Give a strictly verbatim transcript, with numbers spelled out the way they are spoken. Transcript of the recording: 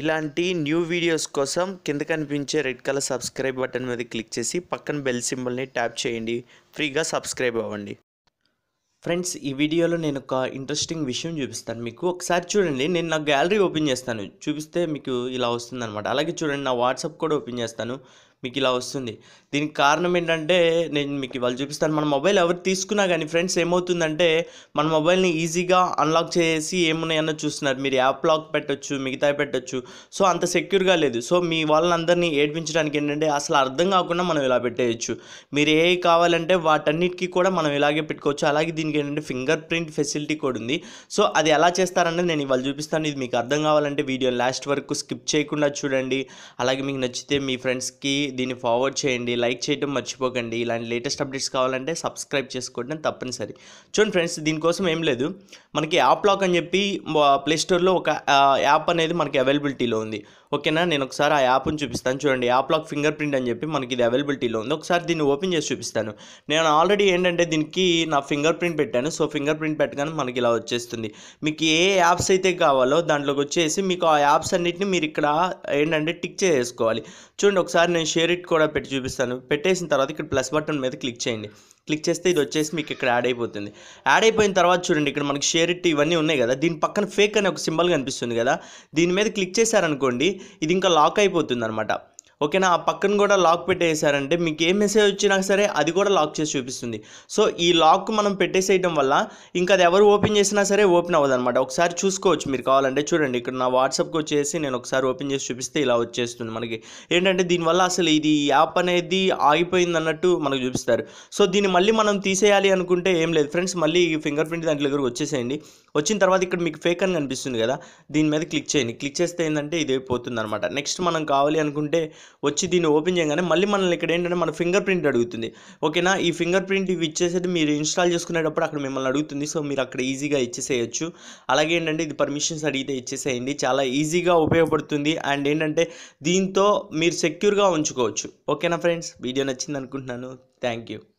ఇలాంటి new videos కోసం కింద కనిపించే రెడ్ కలర్ సబ్స్క్రైబ్ బటన్ మీద క్లిక్ చేసి పక్కన బెల్ సింబల్ ని ట్యాప్ చేయండి ఫ్రీగా సబ్స్క్రైబ్ అవ్వండి ఫ్రెండ్స్ ఈ వీడియోలో నేను ఒక ఇంట్రెస్టింగ్ విషయం చూపిస్తాను మీకు ఒకసారి చూడండి నేను నా గ్యాలరీ ఓపెన్ చేస్తాను చూపిస్తే మీకు ఇలా వస్తుంది అన్నమాట అలాగే చూడండి నా వాట్సాప్ కూడా ఓపెన్ చేస్తాను మీకు ఇలా వస్తుంది దీనికి కారణం ఏంటంటే నేను మీకు ఇవాళ చూపిస్తాను మన మొబైల్ ఎవరు తీసుకున్నా కానీ ఫ్రెండ్స్ ఏమవుతుందంటే మన మొబైల్ని ఈజీగా అన్లాక్ చేసి ఏమున్నాయన్నా చూస్తున్నారు మీరు యాప్ లాక్ పెట్టొచ్చు మిగతా పెట్టొచ్చు సో అంత సెక్యూర్గా లేదు సో మీ వాళ్ళందరినీ ఏడ్పించడానికి ఏంటంటే అసలు అర్థం కాకుండా మనం ఇలా పెట్టేయచ్చు మీరు ఏ కావాలంటే వాటన్నిటికీ కూడా మనం ఇలాగే పెట్టుకోవచ్చు అలాగే దీనికి ఏంటంటే ఫింగర్ ప్రింట్ ఫెసిలిటీ కూడా ఉంది సో అది ఎలా చేస్తారంటే నేను ఇవాళ చూపిస్తాను ఇది మీకు అర్థం కావాలంటే వీడియో లాస్ట్ వరకు స్కిప్ చేయకుండా చూడండి అలాగే మీకు నచ్చితే మీ ఫ్రెండ్స్కి దీన్ని ఫార్వర్డ్ చేయండి లైక్ చేయడం మర్చిపోకండి ఇలాంటి లేటెస్ట్ అప్డేట్స్ కావాలంటే సబ్స్క్రైబ్ చేసుకోవడం తప్పనిసరి చూడండి ఫ్రెండ్స్ దీనికోసం ఏం లేదు మనకి యాప్ లాక్ అని చెప్పి ప్లేస్టోర్లో ఒక యాప్ అనేది మనకి అవైలబిలిటీలో ఉంది ఓకేనా నేను ఒకసారి ఆ యాప్ని చూపిస్తాను చూడండి యాప్ లాక్ ఫింగర్ ప్రింట్ అని చెప్పి మనకి ఇది అవైలబిలిటీలో ఉంది ఒకసారి దీన్ని ఓపెన్ చేసి చూపిస్తాను నేను ఆల్రెడీ ఏంటంటే దీనికి నా ఫింగర్ ప్రింట్ పెట్టాను సో ఫింగర్ ప్రింట్ పెట్టగానే మనకి ఇలా వచ్చేస్తుంది మీకు ఏ యాప్స్ అయితే కావాలో దాంట్లోకి వచ్చేసి మీకు ఆ యాప్స్ అన్నింటినీ మీరు ఇక్కడ ఏంటంటే టిక్ చేసుకోవాలి చూడండి ఒకసారి నేను షేర్ ఇట్ కూడా పెట్టి చూపిస్తాను పెట్టేసిన తర్వాత ఇక్కడ ప్లస్ బటన్ మీద క్లిక్ చేయండి క్లిక్ చేస్తే ఇది వచ్చేసి మీకు ఇక్కడ యాడ్ అయిపోతుంది యాడ్ అయిపోయిన తర్వాత చూడండి ఇక్కడ మనకి షేర్ ఇట్ ఇవన్నీ ఉన్నాయి కదా దీని పక్కన ఫేక్ అనే ఒక సింబల్ కనిపిస్తుంది కదా దీని మీద క్లిక్ చేశారనుకోండి ఇది ఇంకా లాక్ అయిపోతుంది అనమాట ఓకేనా ఆ పక్కన కూడా లాక్ పెట్టేసారంటే మీకు ఏ మెసేజ్ వచ్చినా సరే అది కూడా లాక్ చేసి చూపిస్తుంది సో ఈ లాక్ మనం పెట్టేసేయడం వల్ల ఇంకా అది ఎవరు ఓపెన్ చేసినా సరే ఓపెన్ అవ్వదు అనమాట ఒకసారి చూసుకోవచ్చు మీరు కావాలంటే చూడండి ఇక్కడ నా వాట్సాప్కి వచ్చేసి నేను ఒకసారి ఓపెన్ చేసి చూపిస్తే ఇలా వచ్చేస్తుంది మనకి ఏంటంటే దీనివల్ల అసలు ఇది యాప్ అనేది ఆగిపోయింది అన్నట్టు మనకు చూపిస్తారు సో దీన్ని మళ్ళీ మనం తీసేయాలి అనుకుంటే ఏం లేదు ఫ్రెండ్స్ మళ్ళీ ఫింగర్ ప్రింట్ దాంట్లో దగ్గరకు వచ్చేసేయండి వచ్చిన తర్వాత ఇక్కడ మీకు ఫేక్ అని కనిపిస్తుంది కదా దీని మీద క్లిక్ చేయండి క్లిక్ చేస్తే ఏంటంటే ఇది పోతుంది అనమాట నెక్స్ట్ మనం కావాలి అనుకుంటే వచ్చి దీన్ని ఓపెన్ చేయగానే మళ్ళీ మనల్ని ఇక్కడ ఏంటంటే మన ఫింగర్ ప్రింట్ అడుగుతుంది ఓకేనా ఈ ఫింగర్ ప్రింట్ ఇవి ఇచ్చేసేది మీరు ఇన్స్టాల్ చేసుకునేటప్పుడు అక్కడ మిమ్మల్ని అడుగుతుంది సో మీరు అక్కడ ఈజీగా ఇచ్చేసేయచ్చు అలాగే ఏంటంటే ఇది పర్మిషన్స్ అడిగితే ఇచ్చేసేయండి చాలా ఈజీగా ఉపయోగపడుతుంది అండ్ ఏంటంటే దీంతో మీరు సెక్యూర్గా ఉంచుకోవచ్చు ఓకేనా ఫ్రెండ్స్ వీడియో నచ్చింది అనుకుంటున్నాను థ్యాంక్ యూ.